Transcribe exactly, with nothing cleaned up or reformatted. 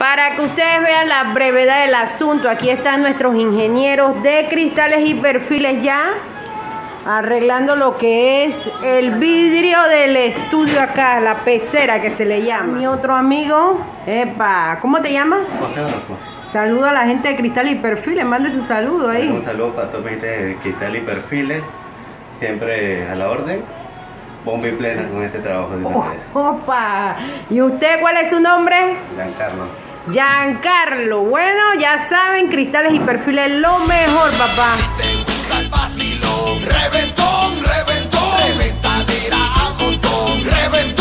Para que ustedes vean la brevedad del asunto, aquí están nuestros ingenieros de cristales y perfiles ya arreglando lo que es el vidrio del estudio acá, la pecera que se le llama. Mi otro amigo, epa, ¿cómo te llamas? José Orozco. Saludo a la gente de Cristales y Perfiles, mande su saludo ahí. Un saludo para toda la gente de Cristales y Perfiles, siempre a la orden. Bomba y plena con este trabajo de ustedes. ¡Opa! ¿Y usted cuál es su nombre? Giancarlo. Giancarlo. Bueno, ya saben, Cristales y Perfiles, lo mejor, papá. Si te gusta el vacilo, reventón, reventón, reventadera a montón, reventón.